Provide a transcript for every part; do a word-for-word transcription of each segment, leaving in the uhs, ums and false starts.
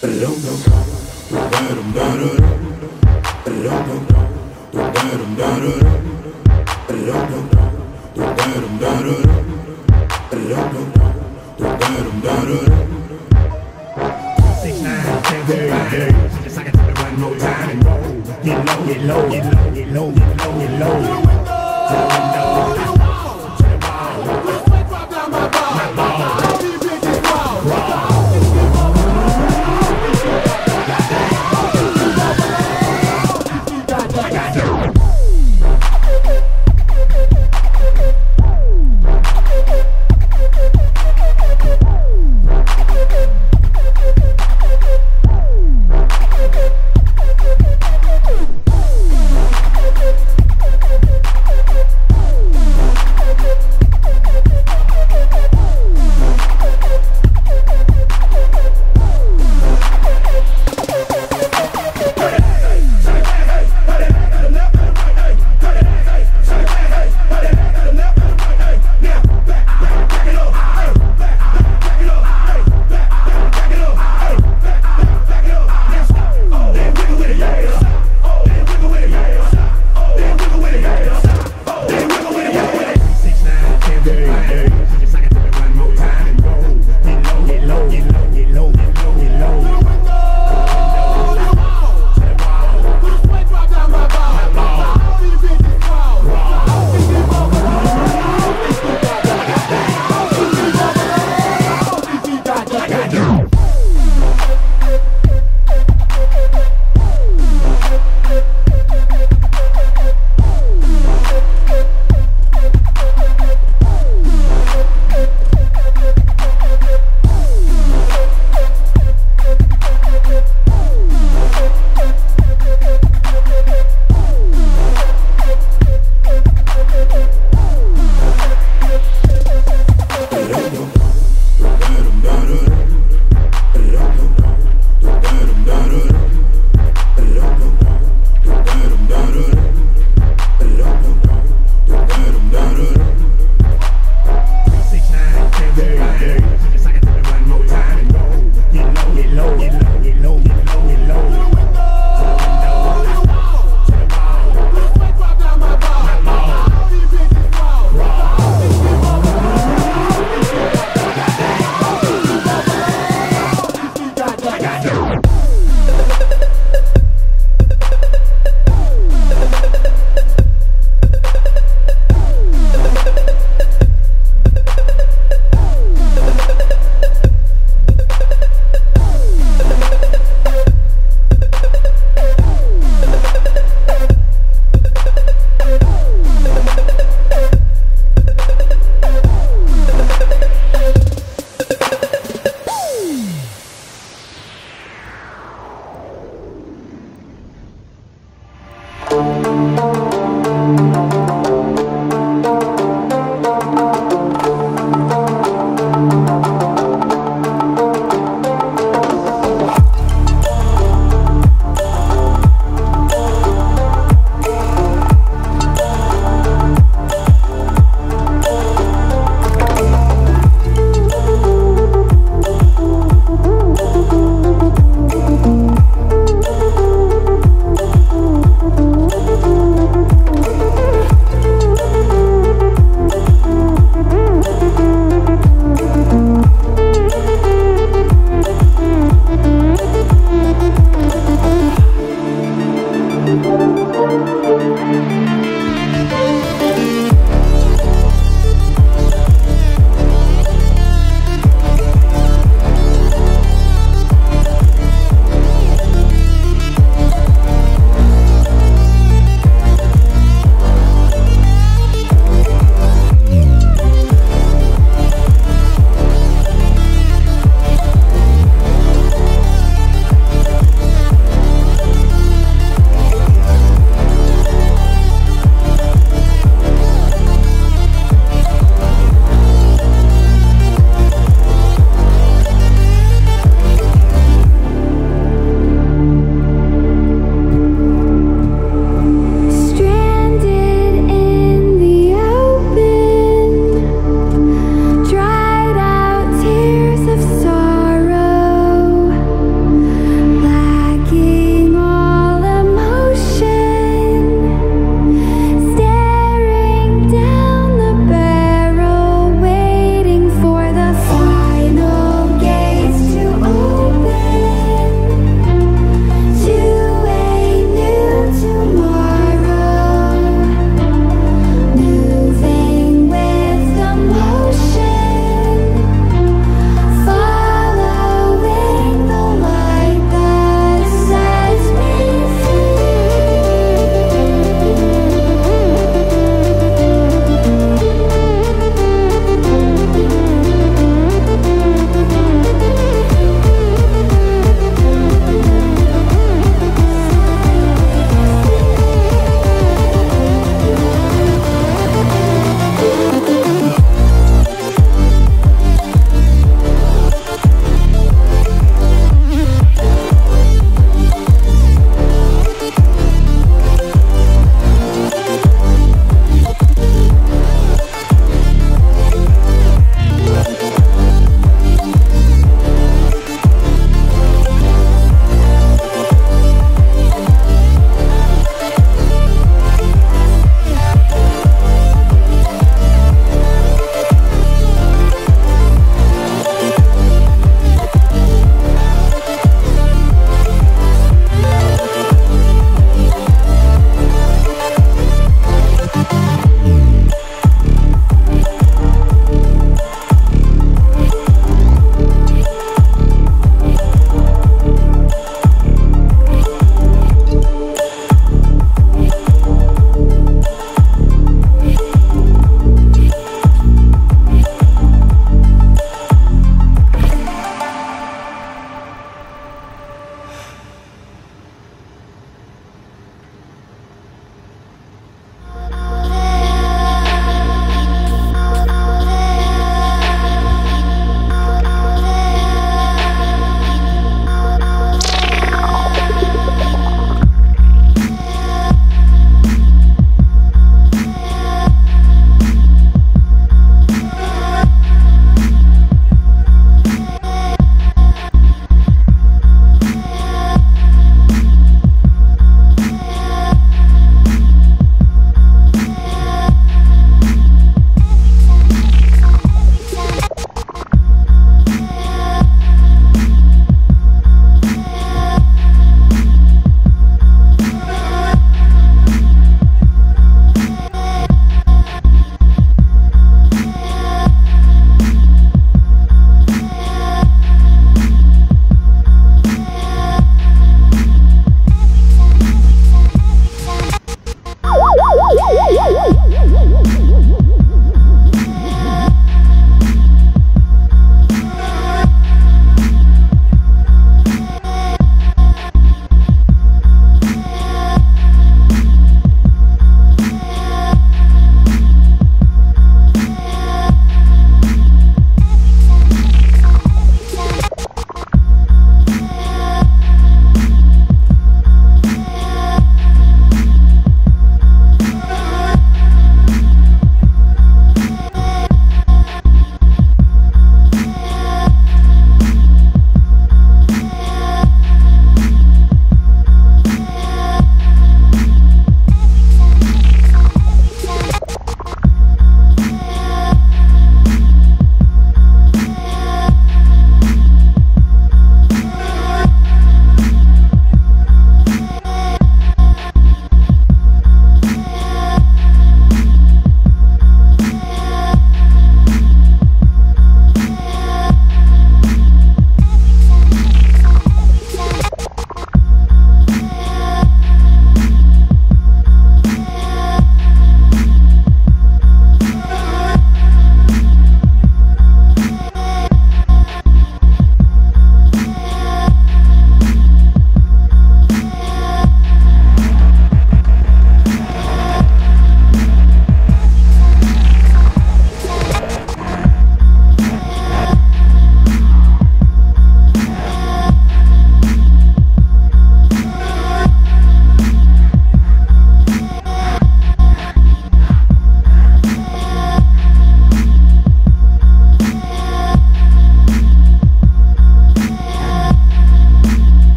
It's like I took the run, roll time and roll. Get low, get low, get low, get low, get low, get low. To the window, to the wall, to the wall. Real quick, drop down my ball, my ball. All these bitches raw, raw.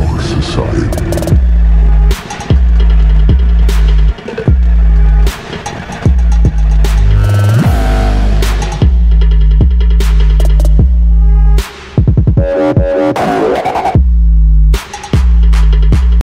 Fuck society.